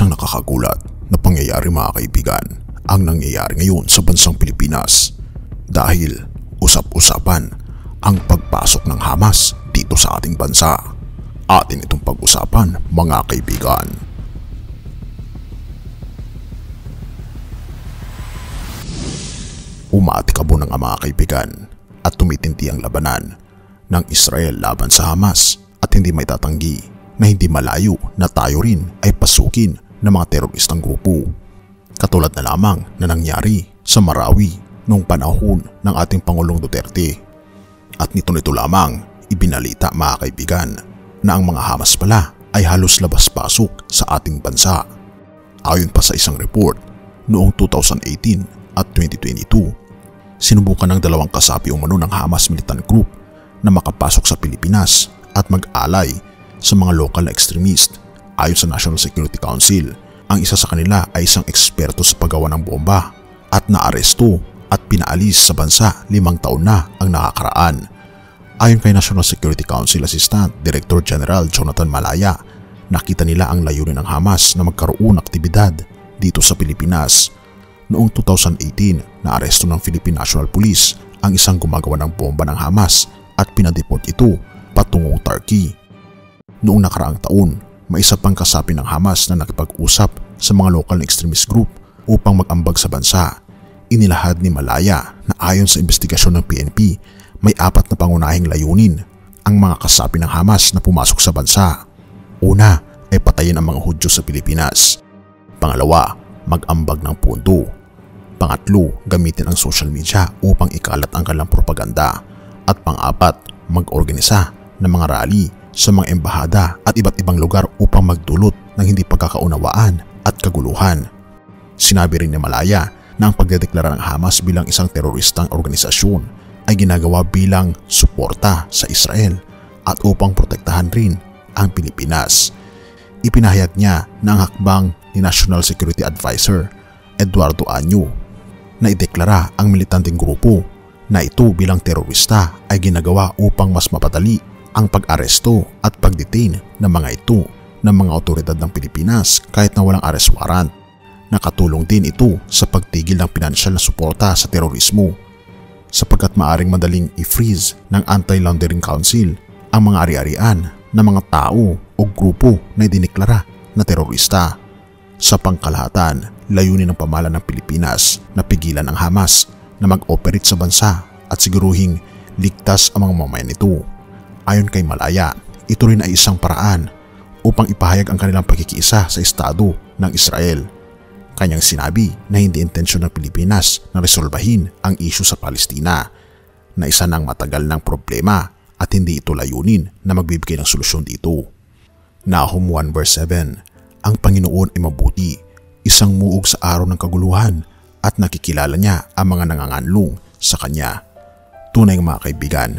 Isang nakakagulat na pangyayari mga kaibigan ang nangyayari ngayon sa bansang Pilipinas dahil usap-usapan ang pagpasok ng Hamas dito sa ating bansa. Atin itong pag-usapan mga kaibigan. Umaatikabo ng mga kaibigan at tumitindi ang labanan ng Israel laban sa Hamas at hindi may tatanggi na hindi malayo na tayo rin ay pasukin ng mga teroristang grupo. Katulad na lamang na nangyari sa Marawi noong panahon ng ating Pangulong Duterte. At nito lamang ibinalita mga kaibigan na ang mga Hamas pala ay halos labas-pasok sa ating bansa. Ayon pa sa isang report noong 2018 at 2022, sinubukan ng dalawang kasapi umano ng Hamas militant group na makapasok sa Pilipinas at mag-alay sa mga local na extremist. Ayon sa National Security Council, ang isa sa kanila ay isang eksperto sa paggawa ng bomba at naaresto at pinaalis sa bansa 5 taon na ang nakakaraan. Ayon kay National Security Council Assistant Director General Jonathan Malaya, nakita nila ang layunin ng Hamas na magkaroon ng aktibidad dito sa Pilipinas. Noong 2018, naaresto ng Philippine National Police ang isang gumagawa ng bomba ng Hamas at pinadeport ito patungong Turkey. Noong nakaraang taon, may isa pang kasapi ng Hamas na nakipag-usap sa mga local na extremist group upang mag-ambag sa bansa. Inilahad ni Malaya na ayon sa investigasyon ng PNP, may 4 na pangunahing layunin ang mga kasapi ng Hamas na pumasok sa bansa. Una ay patayin ang mga Hudyo sa Pilipinas. Pangalawa, mag-ambag ng pondo. Pangatlo, gamitin ang social media upang ikalat ang kanilang propaganda. At pang-apat, mag-organisa ng mga rally sa mga embahada at iba't ibang lugar upang magdulot ng hindi pagkakaunawaan at kaguluhan. Sinabi rin ni Malaya na ang pagdedeklara ng Hamas bilang isang teroristang organisasyon ay ginagawa bilang suporta sa Israel at upang protektahan rin ang Pilipinas. Ipinahayag niya na ang hakbang ni National Security Advisor Eduardo Año na ideklara ang militanteng grupo na ito bilang terorista ay ginagawa upang mas mapadali ang pag-aresto at pag-detain ng mga ito ng mga otoridad ng Pilipinas kahit na walang arrest warrant. Nakatulong din ito sa pagtigil ng pinansyal na suporta sa terorismo sapagkat maaring madaling i-freeze ng Anti-Laundering Council ang mga ari-arian ng mga tao o grupo na idineklara na terorista. Sa pangkalahatan, layunin ng pamahalaan ng Pilipinas na pigilan ang Hamas na mag-operate sa bansa at siguruhing ligtas ang mga mamamayan nito. Ayon kay Malaya, ito rin ay isang paraan upang ipahayag ang kanilang pagkikiisa sa estado ng Israel. Kanyang sinabi na hindi intensyon ng Pilipinas na resolbahin ang isyu sa Palestina na isa ng matagal ng problema at hindi ito layunin na magbibigay ng solusyon dito. Nahum 1 verse 7, ang Panginoon ay mabuti, isang muog sa araw ng kaguluhan at nakikilala niya ang mga nanganganlong sa kanya. Tunay mga kaibigan,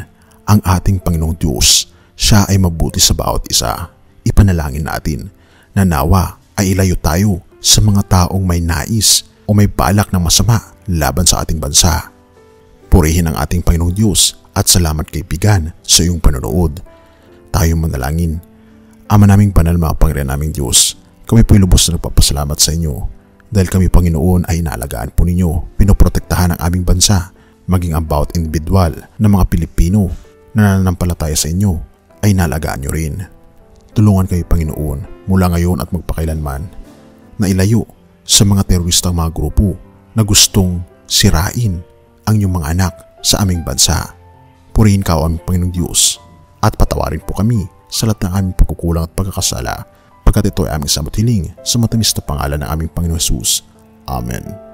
ang ating Panginoong Diyos, siya ay mabuti sa bawat isa. Ipanalangin natin na nawa ay ilayo tayo sa mga taong may nais o may balak ng masama laban sa ating bansa. Purihin ang ating Panginoong Diyos at salamat kaibigan sa iyong panonood. Tayo manalangin. Ama naming banal na Panginoon naming Diyos, kami po'y lubos na nagpapasalamat sa inyo dahil kami Panginoon ay inaalagaan po ninyo, pinoprotektahan ang aming bansa, maging ang bawat individual ng mga Pilipino na nananampalataya sa inyo ay nalagaan nyo rin. Tulungan kayo Panginoon mula ngayon at magpakailanman na ilayo sa mga teroristang mga grupo na gustong sirain ang inyong mga anak sa aming bansa. Purihin ka o aming Panginoong Diyos at patawarin po kami sa lahat ng aming pagkukulang at pagkakasala pagkat ito ay aming samot hiling sa matamis na pangalan ng aming Panginoon Jesus. Amen.